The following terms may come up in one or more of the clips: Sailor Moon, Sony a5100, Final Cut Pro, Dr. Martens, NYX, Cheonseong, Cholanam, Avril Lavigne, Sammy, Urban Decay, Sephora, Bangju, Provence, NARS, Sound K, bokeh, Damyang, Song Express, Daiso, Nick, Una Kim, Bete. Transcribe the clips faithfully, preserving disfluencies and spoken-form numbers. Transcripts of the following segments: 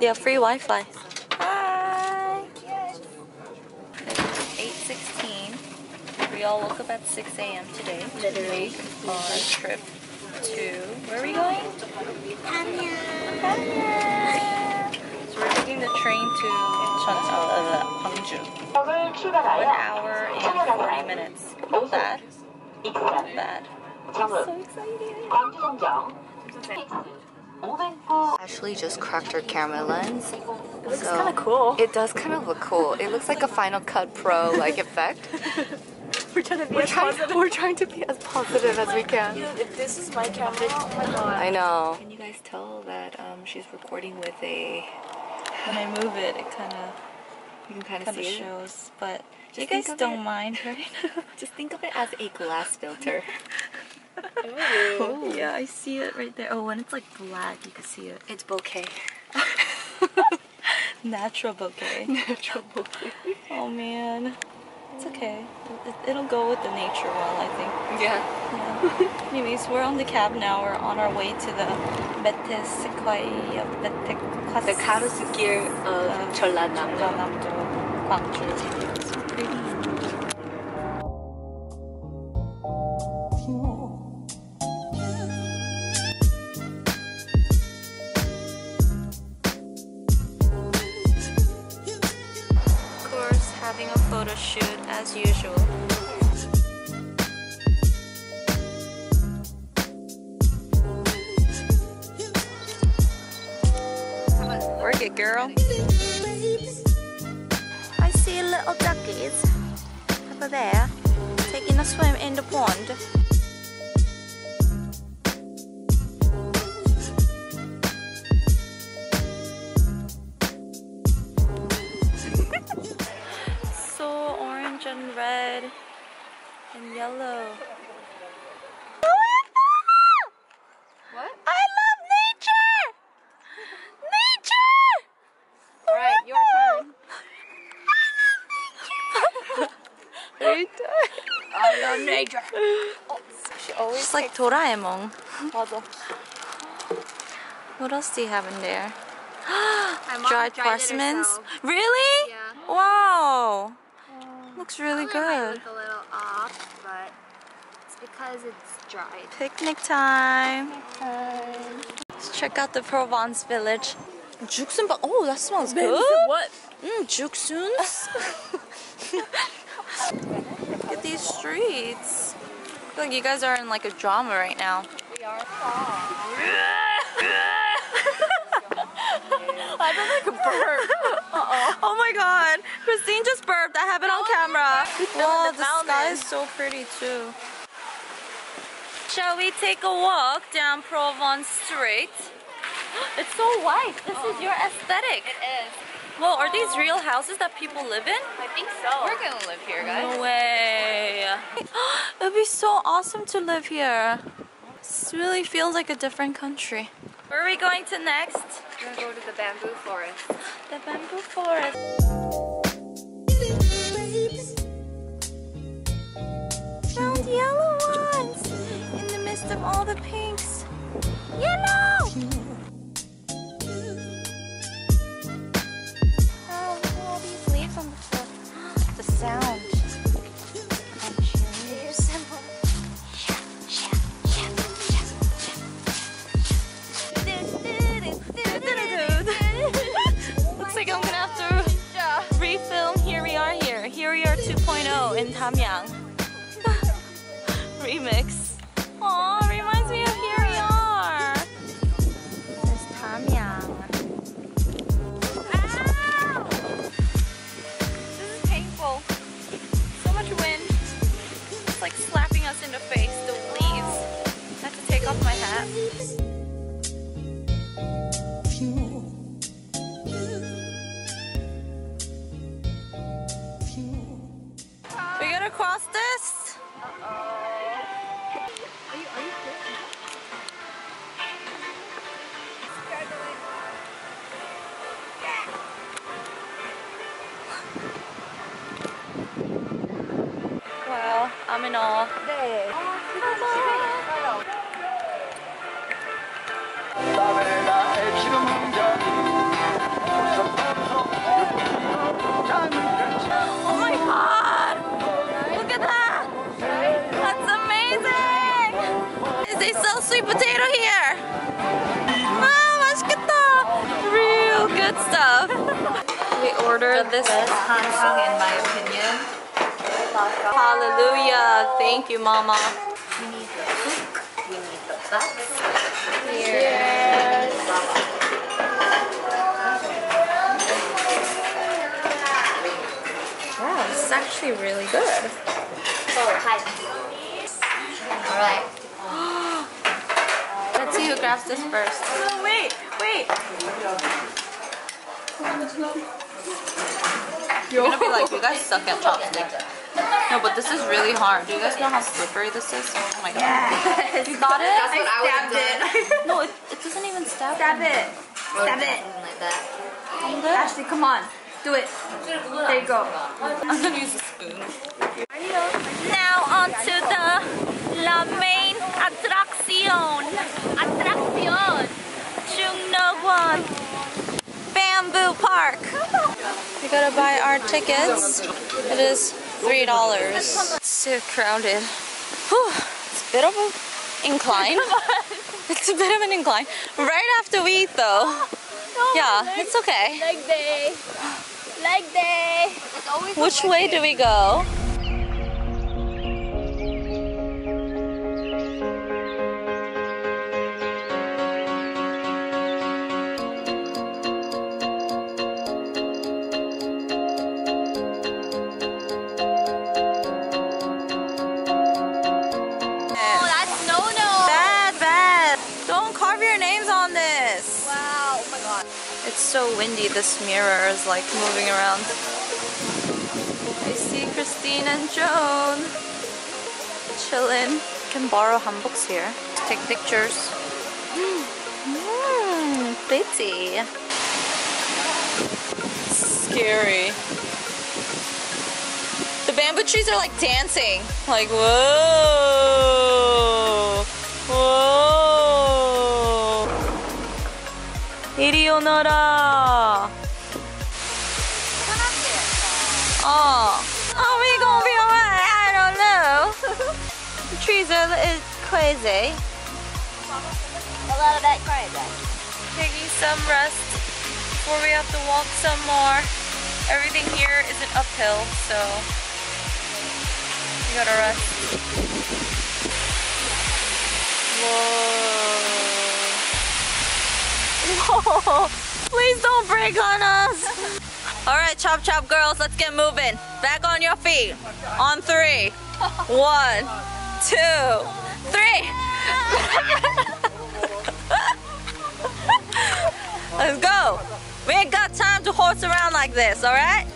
They have free Wi-Fi. Hi! Yes. eight sixteen. We all woke up at six A M today. Literally. On a trip to... Where are we going? Damyang. Damyang. So we're taking the train to Bangju. one hour and forty minutes. Not bad. Not bad. So excited. Ashley just cracked her camera lens. It looks so kind of cool. It does kind of look cool. It looks like a Final Cut Pro like effect. We're trying to be we're as trying, positive. We're trying to be as positive as we can. If this is my camera, oh my god. I know. Can you guys tell that um, she's recording with a... When I move it, it kind of... You can kind of see it. Shows, but just you guys don't it. mind, right? Just think of it as a glass filter. Oh, yeah, I see it right there. Oh, when it's like black, you can see it. It's bokeh. Natural bokeh. Natural bokeh. Oh, man. It's okay. It'll go with the nature well, I think. Yeah. yeah. Anyways, we're on the cab now. We're on our way to the Bete Sequoia of Bete Class. The Karusukir of Cholanam. Cholanam to Bangju. It's so pretty. Shoot as usual. Work it, girl. I see little duckies over there taking a swim in the pond. Yellow. What? I love nature! Nature! Alright, your turn. I love nature! I love nature. Oh, she always She's like Doraemon. What else do you have in there? Dried parsnips. Really? Yeah. Wow. Looks really good. Might look a little off, but it's because it's dried. Picnic time. Picnic time. Let's check out the Provence village. Juksoon, but oh, that smells good. What? Mmm, Juksoon. Look at these streets. I feel like you guys are in like a drama right now. We are. I feel like a burp. Uh-oh. Oh my god. Christine just burped. I have it on camera. Wow, the sky is so pretty too. Shall we take a walk down Provence Street? It's so white. This oh. is your aesthetic. It is. Well, are these real houses that people live in? I think so. We're going to live here, guys. No way. It would be so awesome to live here. This really feels like a different country. Where are we going to next? We're going to go to the bamboo forest. The bamboo forest. Found yellow ones in the midst of all the pinks. Yellow! Oh, look at all these leaves on the floor. The sound. two point oh in Damyang. Remix. Aw, it reminds me of Here We Are. There's Damyang. Ow! This is painful. So much wind. It's like slapping us in the face, the leaves. I have to take off my hat. Cross this? Uh oh. Are you, are you kidding? Well, I'm in awe. Hey. Bye-bye. sweet potato here. Wow, let's get the real good stuff. We ordered this Cheonseong, in my opinion. Hallelujah. Thank you, Mama. We need the hook. We need the box. Here. Cheers. It's actually really good. Oh, hi. Alright. Let's see who grabs this first. Oh, wait, wait. You're gonna be like, you guys suck at chopsticks. No, but this is really hard. Do you guys know how slippery this is? Oh my god. Yeah. You got it? That's what I stabbed it. No, it, it doesn't even stab. Stab it. Stab it. Like that. Ashley, come on. Do it. There you go. I'm gonna use a spoon. Now onto the la main attraction. Attraction. Jungno-won. Bamboo Park. We gotta buy our tickets. It is three dollars. It's so crowded. Whew. It's a bit of an incline. It's a bit of an incline. Right after we eat though. Yeah, it's okay. Leg day. Leg day. It's always Which way day. do we go? Oh, that's no no. Bad, bad. Don't carve your names on this. Wow, oh my god. It's so windy, this mirror is like moving around. I see Christine and Joan chillin'. You can borrow Hanboks here to take pictures. Mmm, pretty. Scary. The bamboo trees are like dancing. Like, whoa! Whoa! 일이오너라. Oh. Are we gonna be alright? I don't know. The trees are is crazy. A little bit crazy. Taking some rest before we have to walk some more. Everything here is an uphill, so we gotta rest. Whoa. Whoa, please don't break on us. Alright, chop chop girls, let's get moving. Back on your feet. On three. One, two, three. Let's go. We ain't got time to horse around like this, alright?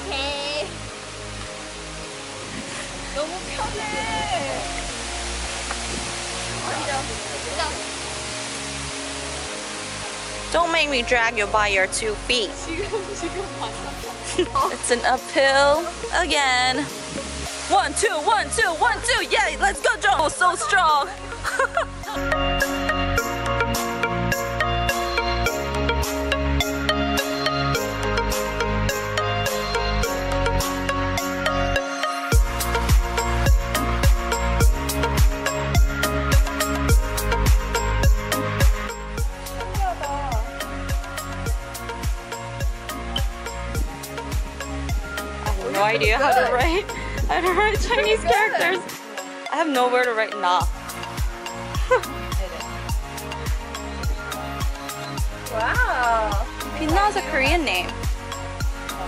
Okay. 너무 편해. 어디로? Don't make me drag you by your two feet. It's an uphill again. One, two, one, two, one, two. Yeah, let's go, Joan. Oh, so strong. No idea how to write. How to write Chinese characters. I have nowhere to write "na." Wow. Pinna is a Korean name.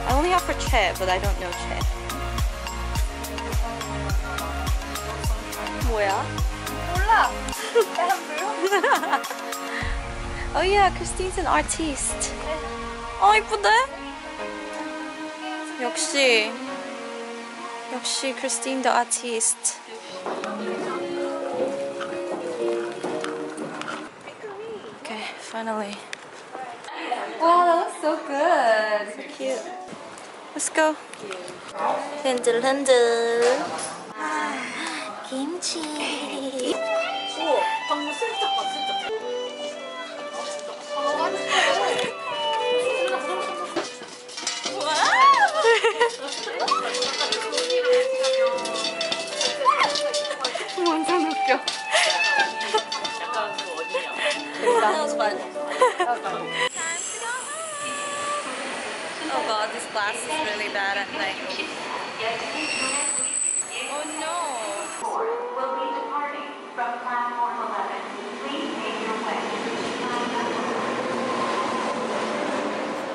I only have for Che, but I don't know Che. 뭐야? 몰라. Oh yeah, Christine's an artist. Oh, 예쁘다. 역시, 역시 Christine the artist. Okay, finally. Wow, that looks so good. So cute. Let's go. 흔들 흔들. 김치. 오, 방금 슬쩍 봐, 슬쩍. 완전 웃겨. lunch. Okay. Time to go home. Oh god, this glass is really bad at night. Oh no. We'll be departing from platform eleven. Please make your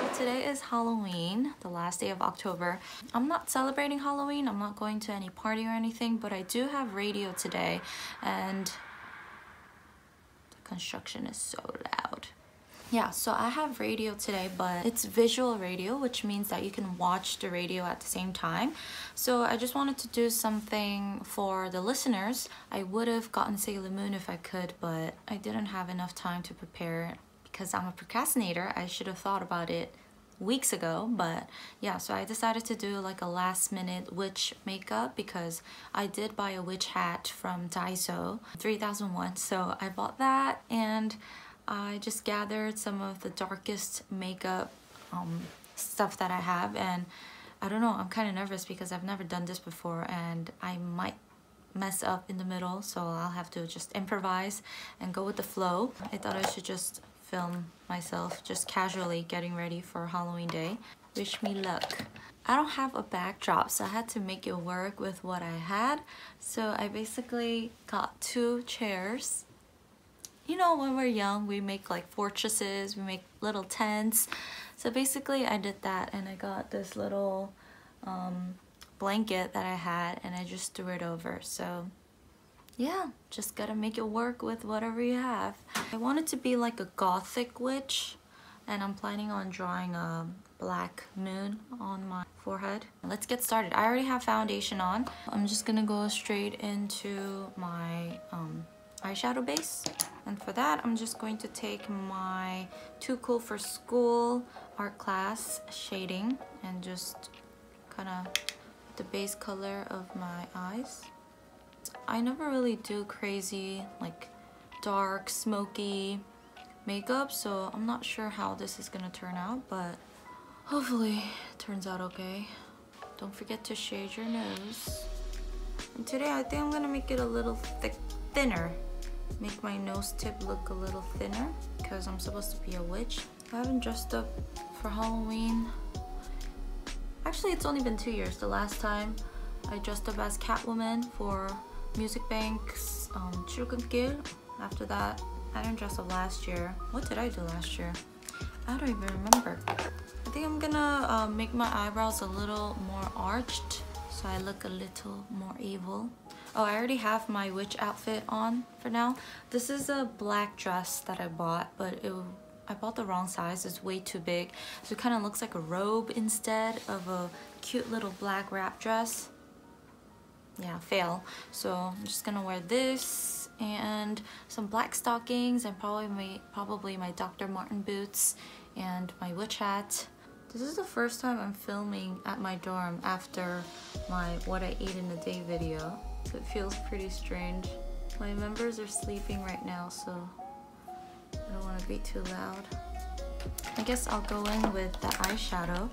way. Today is Halloween, the last day of October. I'm not celebrating Halloween. I'm not going to any party or anything, but I do have radio today, and construction is so loud. Yeah, so I have radio today, but it's visual radio, which means that you can watch the radio at the same time. So I just wanted to do something for the listeners. I would have gotten Sailor Moon if I could, but I didn't have enough time to prepare because I'm a procrastinator. I should have thought about it weeks ago, but yeah, so I decided to do like a last minute witch makeup because I did buy a witch hat from Daiso, three thousand won, so I bought that and I just gathered some of the darkest makeup um, stuff that I have, and I don't know, I'm kind of nervous because I've never done this before and I might mess up in the middle, so I'll have to just improvise and go with the flow. I thought I should just film myself just casually getting ready for Halloween day. Wish me luck. I don't have a backdrop, so I had to make it work with what I had. So I basically got two chairs. You know, when we're young, we make like fortresses, we make little tents. So basically I did that, and I got this little um, blanket that I had and I just threw it over. So yeah, just gotta make it work with whatever you have. I want it to be like a gothic witch, and I'm planning on drawing a black moon on my forehead. Let's get started. I already have foundation on. I'm just gonna go straight into my um, eyeshadow base. And for that, I'm just going to take my Too Cool for School art class shading and just kind of put the base color of my eyes. I never really do crazy, like dark, smoky makeup, so I'm not sure how this is gonna turn out, but hopefully it turns out okay. Don't forget to shade your nose. And today I think I'm gonna make it a little thick, thinner. Make my nose tip look a little thinner because I'm supposed to be a witch. I haven't dressed up for Halloween. Actually, it's only been two years. The last time I dressed up as Catwoman for Music Banks, um, after that, I didn't dress up last year. What did I do last year? I don't even remember. I think I'm gonna uh, make my eyebrows a little more arched so I look a little more evil. Oh, I already have my witch outfit on for now. This is a black dress that I bought, but it, I bought the wrong size. It's way too big. So it kind of looks like a robe instead of a cute little black wrap dress. Yeah, fail. So I'm just gonna wear this and some black stockings and probably my, probably my Doctor Martens boots and my witch hat. This is the first time I'm filming at my dorm after my what I ate in a day video, so it feels pretty strange. My members are sleeping right now, so I don't want to be too loud. I guess I'll go in with the eyeshadow.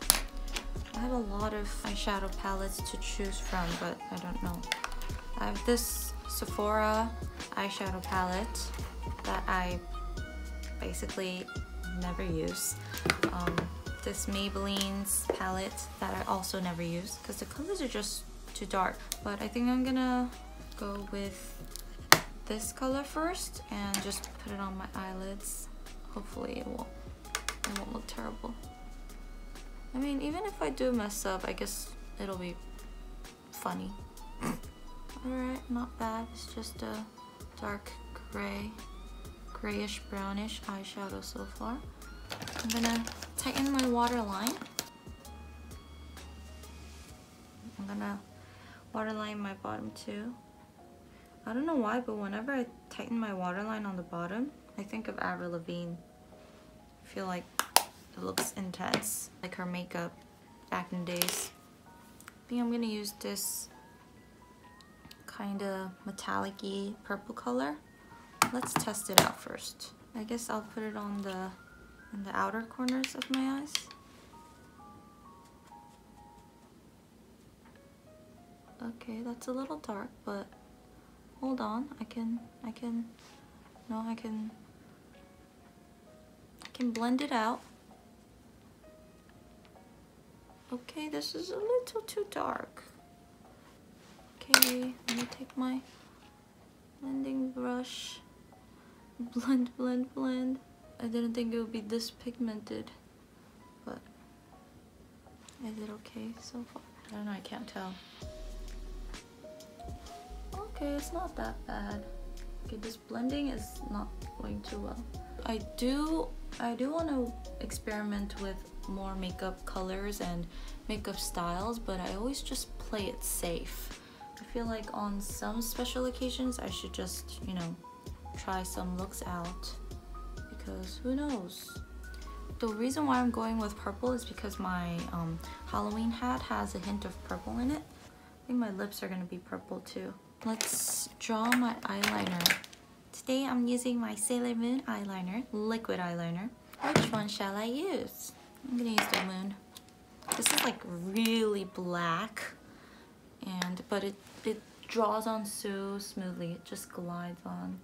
I have a lot of eyeshadow palettes to choose from, but I don't know. I have this Sephora eyeshadow palette that I basically never use. Um, this Maybelline's palette that I also never use because the colors are just too dark. But I think I'm gonna go with this color first and just put it on my eyelids. Hopefully it won't, it won't look terrible. I mean, even if I do mess up, I guess it'll be funny. Alright, not bad. It's just a dark gray, grayish brownish eyeshadow so far. I'm gonna tighten my waterline. I'm gonna waterline my bottom too. I don't know why, but whenever I tighten my waterline on the bottom, I think of Avril Lavigne. I feel like it looks intense, like her makeup back in the days. I think I'm gonna use this kind of metallic-y purple color. Let's test it out first. I guess I'll put it on the in the outer corners of my eyes. Okay, that's a little dark, but hold on, I can I can no I can can blend it out. Okay, this is a little too dark. Okay, let me take my blending brush. Blend, blend, blend. I didn't think it would be this pigmented, but is it okay so far? I don't know, I can't tell. Okay, it's not that bad. Okay, this blending is not going too well. I do, I do want to experiment with more makeup colors and makeup styles, but I always just play it safe. I feel like on some special occasions, I should just, you know, try some looks out because who knows. The reason why I'm going with purple is because my um, Halloween hat has a hint of purple in it. I think my lips are gonna be purple too. Let's draw my eyeliner. Today I'm using my Sailor Moon eyeliner, liquid eyeliner. Which one shall I use? I'm gonna use the moon. This is like really black, and but it, it draws on so smoothly. It just glides on.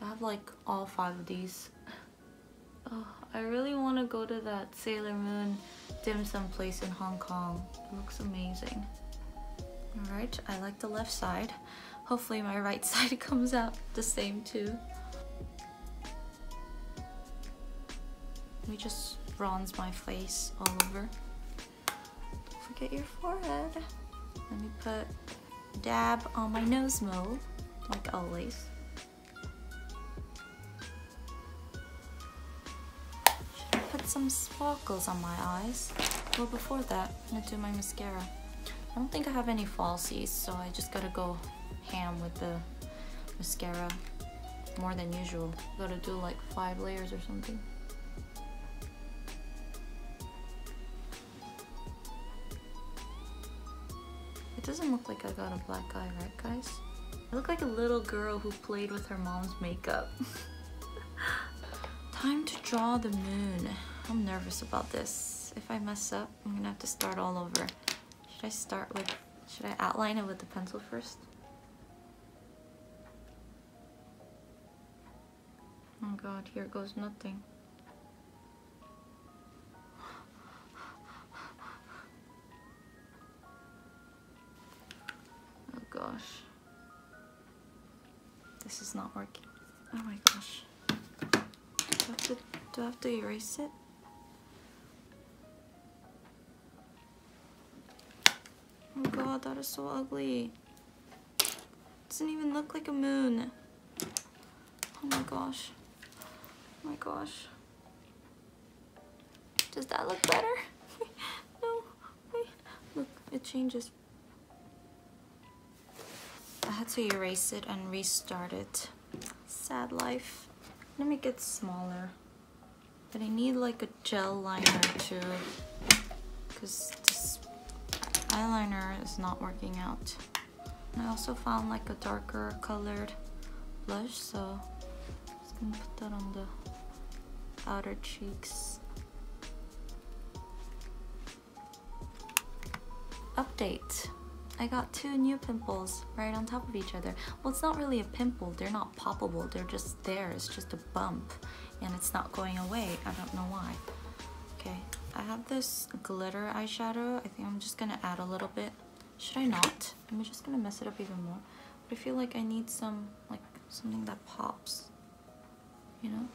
I have like all five of these. Oh, I really want to go to that Sailor Moon dim sum place in Hong Kong. It looks amazing. Alright, I like the left side. Hopefully my right side comes out the same too. Let me just bronze my face all over. Don't forget your forehead. Let me put a dab on my nose mole, like always. Some sparkles on my eyes. Well, before that, I'm gonna do my mascara. I don't think I have any falsies, so I just gotta go ham with the mascara more than usual. Gotta do like five layers or something. It doesn't look like I got a black eye, right guys? I look like a little girl who played with her mom's makeup. Time to draw the moon. I'm nervous about this. If I mess up, I'm gonna have to start all over. Should I start with, should I outline it with the pencil first? Oh God, here goes nothing. Oh gosh. This is not working. Oh my gosh. Do I have to, do I have to erase it? Oh God, that is so ugly. Doesn't even look like a moon. Oh my gosh. Oh my gosh. Does that look better? No, wait. Look, it changes. I had to erase it and restart it. Sad life. Let me get smaller, but I need like a gel liner too, because this eyeliner is not working out. And I also found like a darker colored blush, so I'm just gonna put that on the outer cheeks. Update. I got two new pimples right on top of each other. Well, it's not really a pimple, they're not poppable, they're just there, it's just a bump and it's not going away. I don't know why. Okay, I have this glitter eyeshadow. I think I'm just gonna add a little bit. Should I not? I'm just gonna mess it up even more, but I feel like I need some, like something that pops, you know?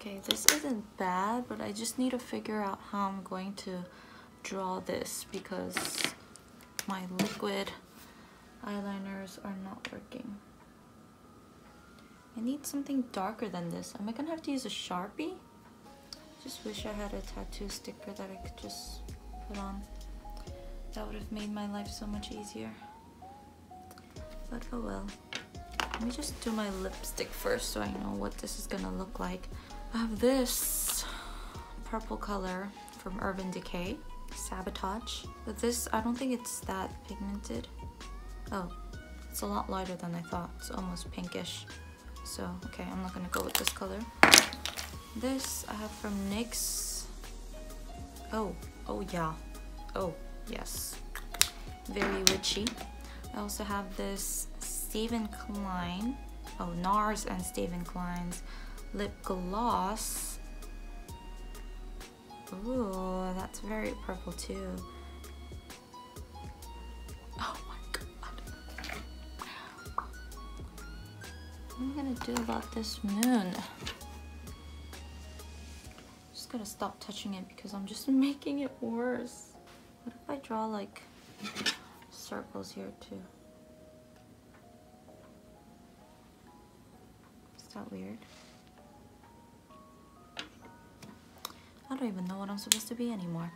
Okay, this isn't bad, but I just need to figure out how I'm going to draw this because my liquid eyeliners are not working. I need something darker than this. Am I gonna have to use a Sharpie? I just wish I had a tattoo sticker that I could just put on. That would have made my life so much easier. But oh well. Let me just do my lipstick first so I know what this is gonna look like. I have this purple color from Urban Decay. Sabotage, but this, I don't think it's that pigmented. Oh, it's a lot lighter than I thought. It's almost pinkish. So, okay, I'm not gonna go with this color. This I have from N Y X. Oh, oh yeah. Oh, yes. Very witchy. I also have this Stephen Klein Oh, NARS and Stephen Klein's lip gloss. Ooh, that's very purple too. Oh my god. What am I gonna do about this moon? Just gotta stop touching it because I'm just making it worse. What if I draw like circles here too? Is that weird? I don't even know what I'm supposed to be anymore.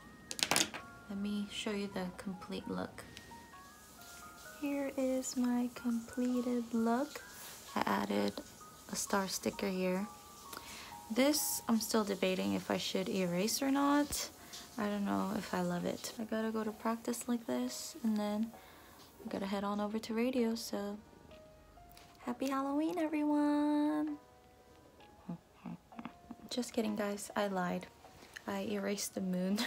Let me show you the complete look. Here is my completed look. I added a star sticker here. This, I'm still debating if I should erase or not. I don't know if I love it. I gotta go to practice like this, and then I gotta head on over to radio, so happy Halloween, everyone! Just kidding, guys. I lied. I erased the moon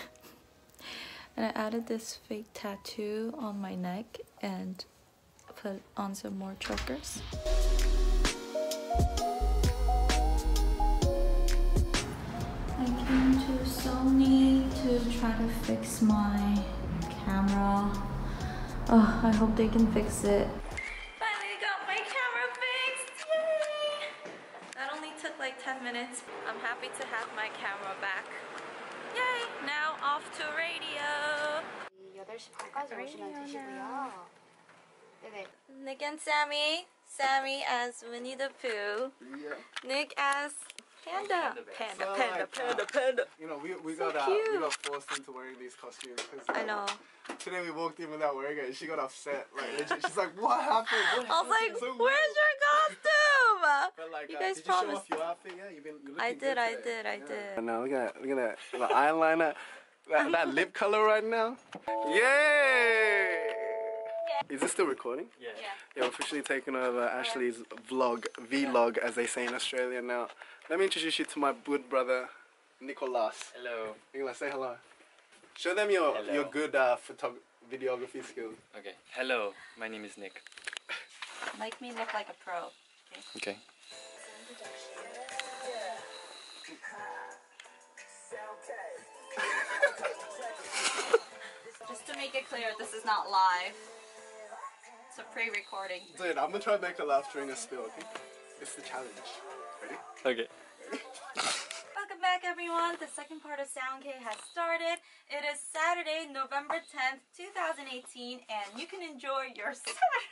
and I added this fake tattoo on my neck and put on some more chokers. I came to Sony to try to fix my camera. Oh, I hope they can fix it. Finally got my camera fixed! Yay! That only took like ten minutes. I'm happy to have my camera back. Yay! Now off to radio! Nick and Sammy. Sammy as Winnie the Pooh. Yeah. Nick as Panda. Panda, panda, panda, panda, panda. You know, we, we, so got, uh, we got forced into wearing these costumes. Uh, I know. Today we walked in without wearing it and she got upset. Like, she's like, what happened? What happened? I was like, so where's your costume? But like, you uh, guys did you show off your outfit? Yeah, you've been looking I did, I did, I yeah. did. And now look at, look at that, the eyeliner, that, that lip color right now. Yay! Is this still recording? Yeah. Yeah, we've officially taken over Ashley's vlog, vlog as they say in Australia now. Let me introduce you to my good brother, Nicolas. Hello. Nicolas, say hello. Show them your, your good uh, photog videography skills. Okay. Hello, my name is Nick. Make me look like a pro. Okay. Okay. Just to make it clear, this is not live. It's a pre-recording. Dude, I'm gonna try and make a laugh during a spill, okay? It's the challenge. Ready? Okay. Welcome back, everyone. The second part of SoundK has started. It is Saturday, November tenth, two thousand eighteen, and you can enjoy your Saturday.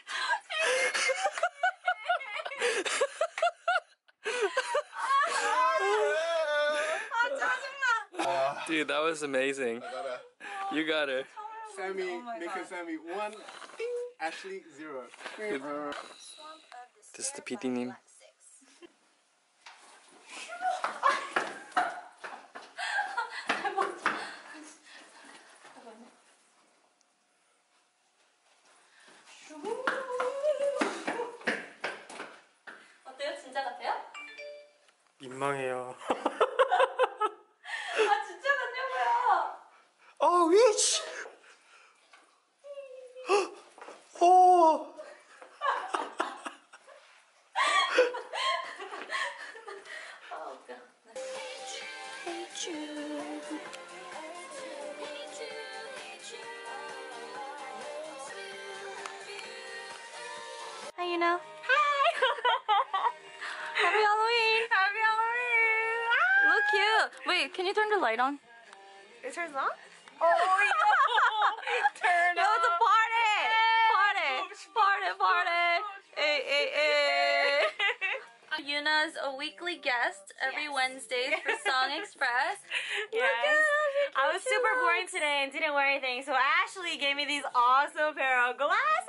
uh, Dude, that was amazing. I got her. Oh, you got her. Sammy, oh Nick and Sammy, one. Ashley, zero. This is the P D name. Light on. It turns on? Oh, yeah. It turned on. No, it's a party. Party. Party, party. Ay, ay, ay. Yuna's a weekly guest every yes. Wednesdays for Song Express. Yes. Look, I was super boring today and didn't wear anything, so Ashley gave me these awesome pair of glasses.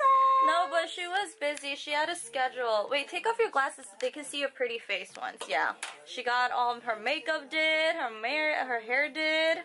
No, but she was busy. She had a schedule. Wait, take off your glasses so they can see your pretty face once. Yeah. She got all her makeup did, her, hair, her hair did.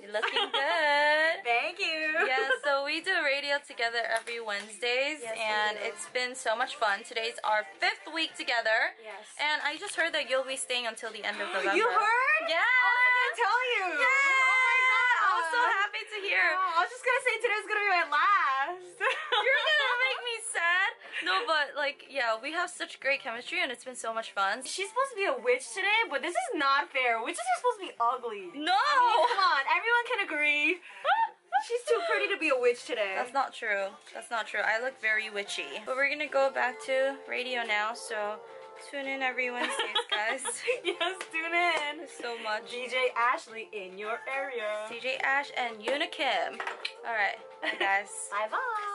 You're looking good. Thank you. Yeah, so we do radio together every Wednesdays, yes, and it's been so much fun. Today's our fifth week together. Yes. And I just heard that you'll be staying until the end of November. You heard? Yeah. Oh, I didn't tell you. Yeah. Oh, my God. I was so happy to hear. Oh, I was just going to say today's going to be my last. You're going to make me sad? No, No, but like, yeah, we have such great chemistry and it's been so much fun. She's supposed to be a witch today, but this is not fair. Witches are supposed to be ugly. No! I mean, come on, everyone can agree. She's too pretty to be a witch today. That's not true. That's not true. I look very witchy. But we're gonna go back to radio now, so tune in every Wednesday, guys. Yes, tune in. There's so much. D J Ashley in your area. D J Ash and Una Kim. All right, bye guys. Bye bye.